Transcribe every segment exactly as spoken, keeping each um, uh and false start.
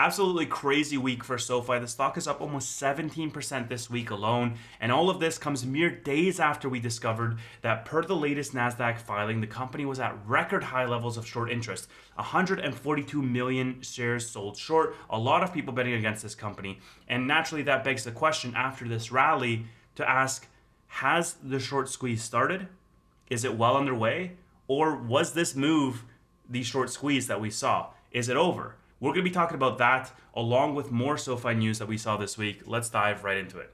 Absolutely crazy week for SoFi. The stock is up almost seventeen percent this week alone, and all of this comes mere days after we discovered that per the latest NASDAQ filing, the company was at record high levels of short interest. one hundred forty-two million shares sold short, a lot of people betting against this company. And naturally that begs the question after this rally to ask, has the short squeeze started? Is it well underway? Or was this move the short squeeze that we saw? Is it over? We're going to be talking about that along with more SoFi news that we saw this week. Let's dive right into it.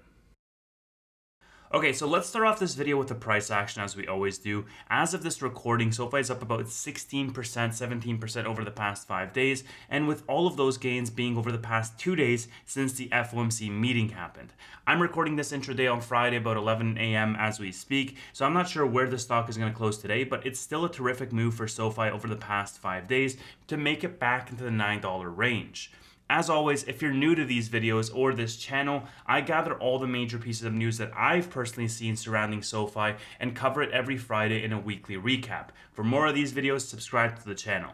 Okay, so let's start off this video with the price action as we always do. As of this recording, SoFi is up about sixteen percent, seventeen percent over the past five days, and with all of those gains being over the past two days since the F O M C meeting happened. I'm recording this intraday on Friday about eleven A M as we speak, so I'm not sure where the stock is going to close today, but it's still a terrific move for SoFi over the past five days to make it back into the nine dollar range. As always, if you're new to these videos or this channel, I gather all the major pieces of news that I've personally seen surrounding SoFi and cover it every Friday in a weekly recap. For more of these videos, subscribe to the channel.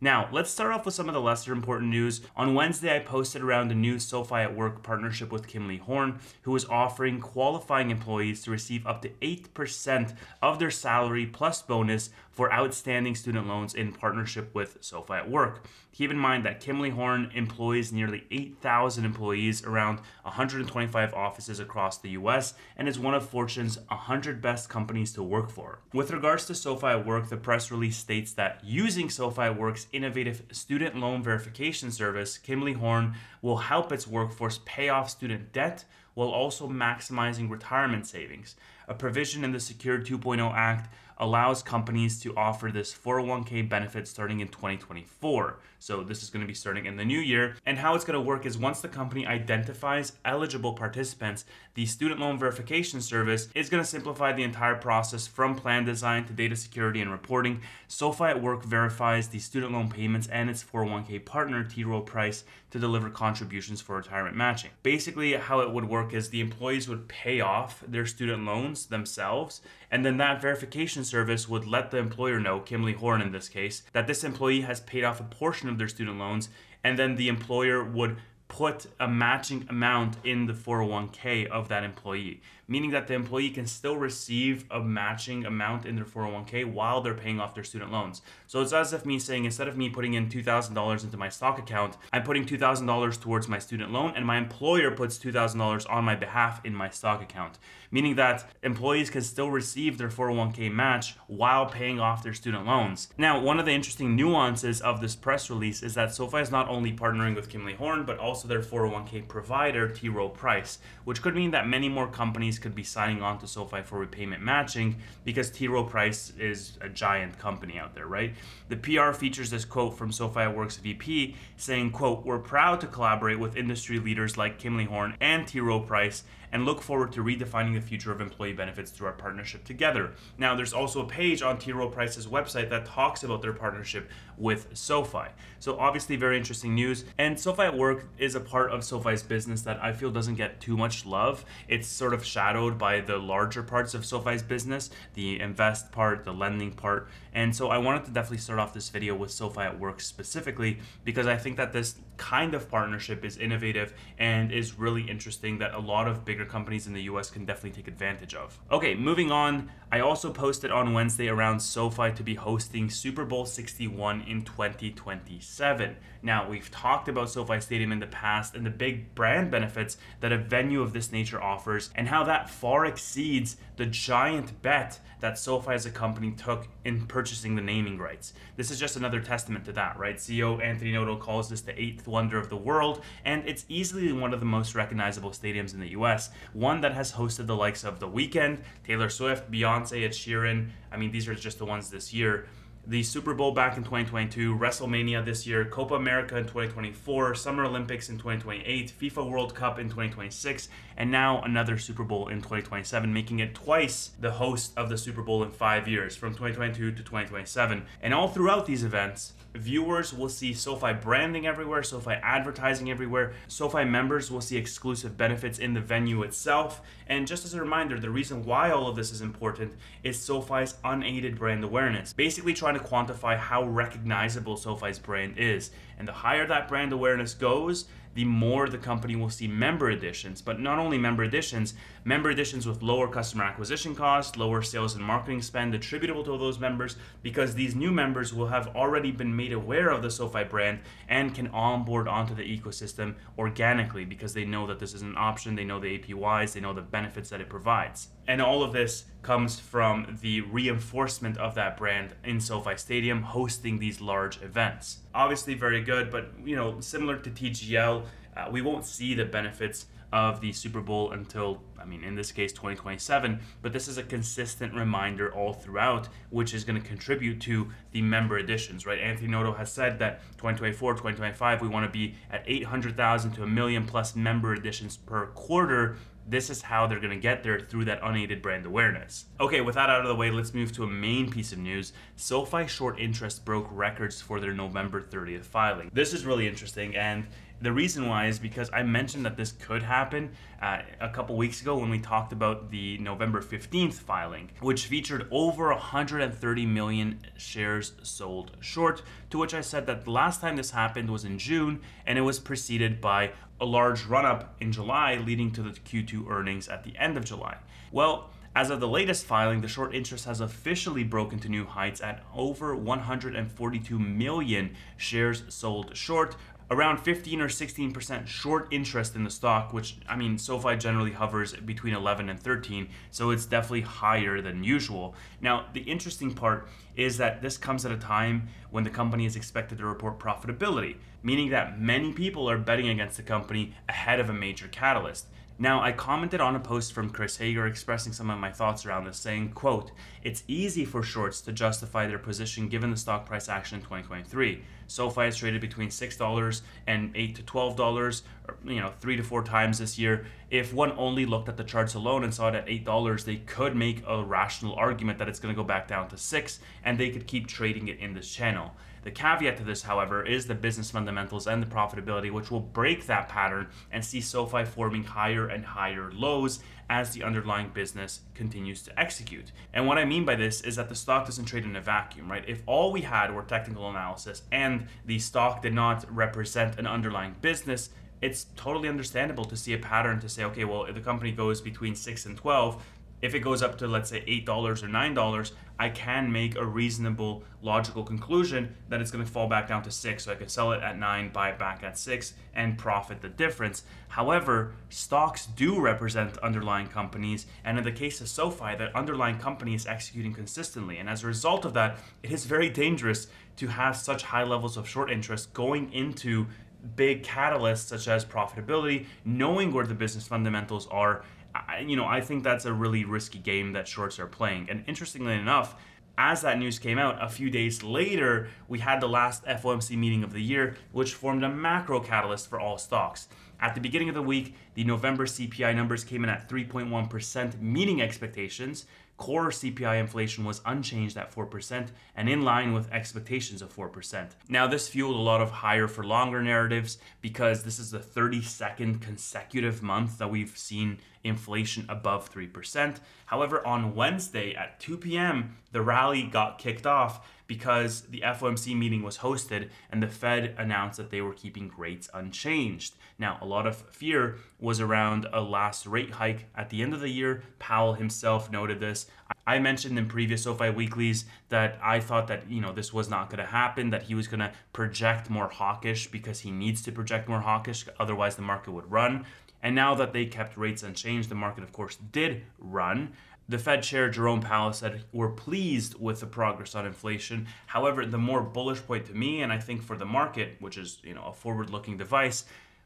Now, let's start off with some of the lesser important news. On Wednesday, I posted around a new SoFi at Work partnership with Kimley-Horn, who is offering qualifying employees to receive up to eight percent of their salary plus bonus for outstanding student loans in partnership with SoFi at Work. Keep in mind that Kimley-Horn employs nearly eight thousand employees around one hundred twenty-five offices across the U S and is one of Fortune's one hundred best companies to work for. With regards to SoFi at Work, the press release states that using SoFi at Work's innovative student loan verification service, Kimley-Horn will help its workforce pay off student debt while also maximizing retirement savings. A provision in the Secure two point oh Act allows companies to offer this four oh one K benefit starting in twenty twenty-four. So this is going to be starting in the new year. And how it's going to work is once the company identifies eligible participants, the student loan verification service is going to simplify the entire process from plan design to data security and reporting. SoFi at Work verifies the student loan payments and its four oh one K partner, T. Rowe Price, to deliver contributions for retirement matching. Basically, how it would work is the employees would pay off their student loans themselves, and then that verification service would let the employer know, Kimley-Horn in this case, that this employee has paid off a portion of their student loans, and then the employer would put a matching amount in the four oh one K of that employee, meaning that the employee can still receive a matching amount in their four oh one K while they're paying off their student loans. So it's as if me saying, instead of me putting in two thousand dollars into my stock account, I'm putting two thousand dollars towards my student loan, and my employer puts two thousand dollars on my behalf in my stock account, meaning that employees can still receive their four oh one K match while paying off their student loans. Now, one of the interesting nuances of this press release is that SoFi is not only partnering with Kimley-Horn, but also their four oh one K provider, T. Rowe Price, which could mean that many more companies could be signing on to SoFi for repayment matching because T. Rowe Price is a giant company out there, right? The P R features this quote from SoFi at Work's V P saying, quote, "We're proud to collaborate with industry leaders like Kimley-Horn and T. Rowe Price and look forward to redefining the future of employee benefits through our partnership together." Now, there's also a page on T. Rowe Price's website that talks about their partnership with SoFi. So obviously very interesting news. And SoFi at Work is a part of SoFi's business that I feel doesn't get too much love. It's sort of shadowed by the larger parts of SoFi's business, the invest part, the lending part. And so I wanted to definitely start off this video with SoFi at Work specifically, because I think that this kind of partnership is innovative and is really interesting that a lot of bigger companies in the U S can definitely take advantage of. Okay, moving on. I also posted on Wednesday around SoFi to be hosting Super Bowl sixty-one in twenty twenty-seven. Now, we've talked about SoFi Stadium in the past and the big brand benefits that a venue of this nature offers and how that far exceeds the giant bet that SoFi as a company took in purchasing the naming rights. This is just another testament to that, right? C E O Anthony Noto calls this the eighth wonder of the world, and it's easily one of the most recognizable stadiums in the U S, one that has hosted the likes of The Weeknd, Taylor Swift, Beyonce, Ed Sheeran. I mean, these are just the ones this year. The Super Bowl back in twenty twenty-two, WrestleMania this year, Copa America in twenty twenty-four, Summer Olympics in twenty twenty-eight, FIFA World Cup in twenty twenty-six, and now another Super Bowl in twenty twenty-seven, making it twice the host of the Super Bowl in five years, from twenty twenty-two to twenty twenty-seven. And all throughout these events, viewers will see SoFi branding everywhere, SoFi advertising everywhere. SoFi members will see exclusive benefits in the venue itself. And just as a reminder, the reason why all of this is important is SoFi's unaided brand awareness, basically trying to quantify how recognizable SoFi's brand is. And the higher that brand awareness goes, the more the company will see member additions. But not only member additions, member additions with lower customer acquisition costs, lower sales and marketing spend attributable to those members, because these new members will have already been made aware of the SoFi brand and can onboard onto the ecosystem organically because they know that this is an option, they know the A P Ys, they know the benefits that it provides. And all of this comes from the reinforcement of that brand in SoFi Stadium, hosting these large events. Obviously very good, but you know, similar to T G L, uh, we won't see the benefits of the Super Bowl until, I mean, in this case, twenty twenty-seven, but this is a consistent reminder all throughout, which is gonna contribute to the member additions, right? Anthony Noto has said that twenty twenty-four, twenty twenty-five, we wanna be at eight hundred thousand to a million plus member additions per quarter. This is how they're gonna get there, through that unaided brand awareness. Okay, with that out of the way, let's move to a main piece of news. SoFi short interest broke records for their November thirtieth filing. This is really interesting, and the reason why is because I mentioned that this could happen uh, a couple weeks ago when we talked about the November fifteenth filing, which featured over one hundred thirty million shares sold short, to which I said that the last time this happened was in June, and it was preceded by a large run-up in July, leading to the Q two earnings at the end of July. Well, as of the latest filing, the short interest has officially broken to new heights at over one hundred forty-two million shares sold short, around fifteen or sixteen percent short interest in the stock, which, I mean, SoFi generally hovers between eleven and thirteen, so it's definitely higher than usual. Now, the interesting part is that this comes at a time when the company is expected to report profitability, meaning that many people are betting against the company ahead of a major catalyst. Now, I commented on a post from Chris Hager expressing some of my thoughts around this, saying, quote, "It's easy for shorts to justify their position given the stock price action in twenty twenty-three. SoFi has traded between six dollars and eight to twelve dollars, or, you know, three to four times this year. If one only looked at the charts alone and saw it at eight dollars, they could make a rational argument that it's going to go back down to six, and they could keep trading it in this channel. The caveat to this, however, is the business fundamentals and the profitability, which will break that pattern and see SoFi forming higher and higher lows as the underlying business continues to execute." And what I mean by this is that the stock doesn't trade in a vacuum, right? If all we had were technical analysis and the stock did not represent an underlying business, it's totally understandable to see a pattern, to say, okay, well, if the company goes between six and twelve, if it goes up to, let's say, eight dollars or nine dollars, I can make a reasonable, logical conclusion that it's gonna fall back down to six, so I can sell it at nine, buy it back at six, and profit the difference. However, stocks do represent underlying companies, and in the case of SoFi, that underlying company is executing consistently, and as a result of that, it is very dangerous to have such high levels of short interest going into big catalysts such as profitability, knowing where the business fundamentals are. I, you know, I think that's a really risky game that shorts are playing. And interestingly enough, as that news came out, a few days later, we had the last F O M C meeting of the year, which formed a macro catalyst for all stocks. At the beginning of the week, the November C P I numbers came in at three point one percent, meeting expectations. Core C P I inflation was unchanged at four percent and in line with expectations of four percent. Now, this fueled a lot of higher for longer narratives because this is the thirty-second consecutive month that we've seen inflation above three percent. However, on Wednesday at two p m, the rally got kicked off because the F O M C meeting was hosted and the Fed announced that they were keeping rates unchanged. Now, a lot of fear was around a last rate hike at the end of the year. Powell himself noted this. I mentioned in previous SoFi weeklies that I thought that, you know, this was not going to happen, that he was going to project more hawkish because he needs to project more hawkish, otherwise the market would run. And now that they kept rates unchanged, the market, of course, did run. The Fed Chair Jerome Powell said, "We're pleased with the progress on inflation." However, the more bullish point to me, and I think for the market, which is, you know, a forward-looking device,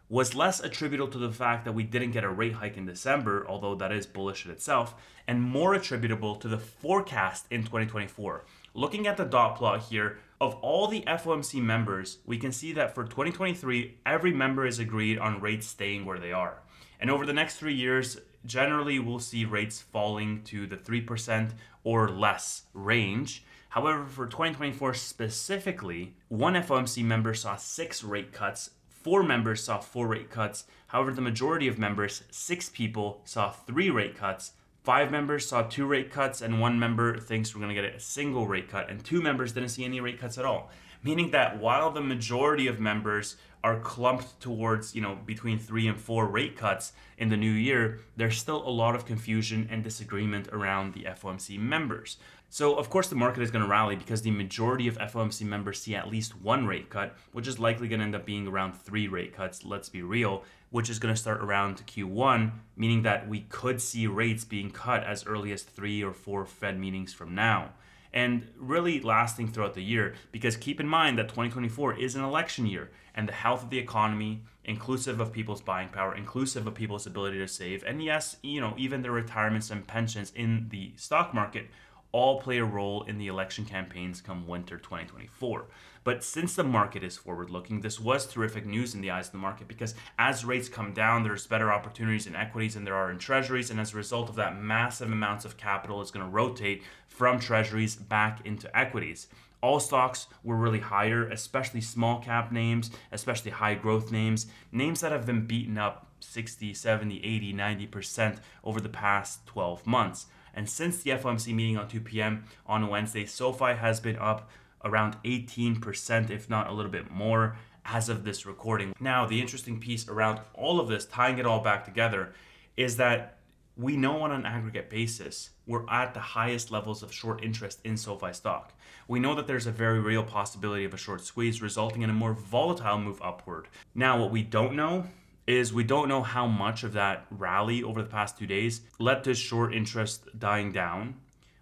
was less attributable to the fact that we didn't get a rate hike in December, although that is bullish in itself, and more attributable to the forecast in twenty twenty-four. Looking at the dot plot here, of all the F O M C members, we can see that for twenty twenty-three, every member is agreed on rates staying where they are. And over the next three years, generally we'll see rates falling to the three percent or less range. However, for twenty twenty-four specifically, one F O M C member saw six rate cuts, four members saw four rate cuts. However, the majority of members, six people, saw three rate cuts. Five members saw two rate cuts, and one member thinks we're gonna get a single rate cut, and two members didn't see any rate cuts at all. meaning that while the majority of members are clumped towards, you know, between three and four rate cuts in the new year, there's still a lot of confusion and disagreement around the F O M C members. So of course the market is going to rally because the majority of F O M C members see at least one rate cut, which is likely going to end up being around three rate cuts, let's be real, which is going to start around Q one, meaning that we could see rates being cut as early as three or four Fed meetings from now, and really lasting throughout the year, because keep in mind that twenty twenty-four is an election year, and the health of the economy, inclusive of people's buying power, inclusive of people's ability to save, and yes, you know, even their retirements and pensions in the stock market, all play a role in the election campaigns come winter twenty twenty-four. But since the market is forward-looking, this was terrific news in the eyes of the market, because as rates come down, there's better opportunities in equities than there are in treasuries, and as a result of that, massive amounts of capital is going to rotate from treasuries back into equities. All stocks were really higher, especially small cap names, especially high growth names, names that have been beaten up sixty, seventy, eighty, ninety percent over the past twelve months. And since the F O M C meeting on two P M on Wednesday, SoFi has been up around eighteen percent, if not a little bit more, as of this recording. Now, the interesting piece around all of this, tying it all back together, is that we know on an aggregate basis, we're at the highest levels of short interest in SoFi stock. We know that there's a very real possibility of a short squeeze, resulting in a more volatile move upward. Now, what we don't know is we don't know how much of that rally over the past two days led to short interest dying down.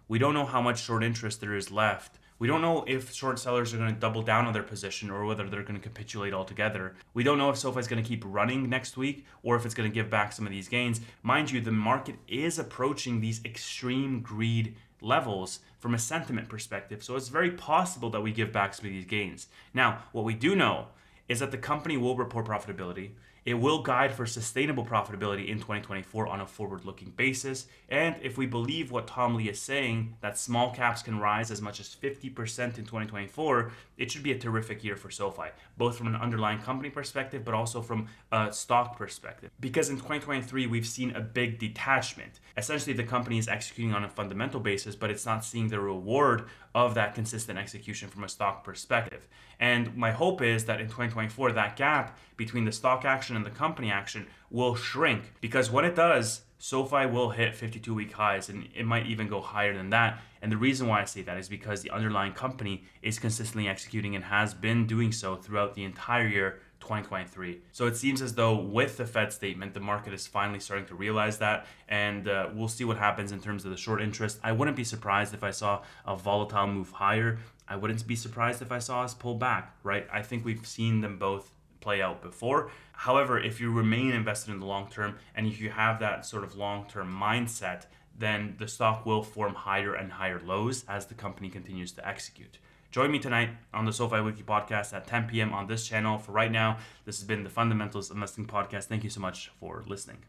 We don't know how much short interest there is left. We don't know if short sellers are going to double down on their position or whether they're going to capitulate altogether. We don't know if SoFi is going to keep running next week or if it's going to give back some of these gains. Mind you, the market is approaching these extreme greed levels from a sentiment perspective, so it's very possible that we give back some of these gains. Now, what we do know is that the company will report profitability. It will guide for sustainable profitability in twenty twenty-four on a forward-looking basis. And if we believe what Tom Lee is saying, that small caps can rise as much as fifty percent in twenty twenty-four, it should be a terrific year for SoFi, both from an underlying company perspective, but also from a stock perspective. Because in twenty twenty-three, we've seen a big detachment. Essentially, the company is executing on a fundamental basis, but it's not seeing the reward of that consistent execution from a stock perspective. And my hope is that in twenty twenty-four, that gap between the stock action and the company action will shrink, because when it does, SoFi will hit fifty-two week highs, and it might even go higher than that. And the reason why I say that is because the underlying company is consistently executing and has been doing so throughout the entire year twenty twenty-three. So it seems as though with the Fed statement, the market is finally starting to realize that, and uh, we'll see what happens in terms of the short interest. I wouldn't be surprised if I saw a volatile move higher. I wouldn't be surprised if I saw us pull back, right? I think we've seen them both play out before. However, if you remain invested in the long term, and if you have that sort of long-term mindset, then the stock will form higher and higher lows as the company continues to execute. Join me tonight on the SoFi Weekly Podcast at ten P M on this channel. For right now, this has been the Fundamentals Investing Podcast. Thank you so much for listening.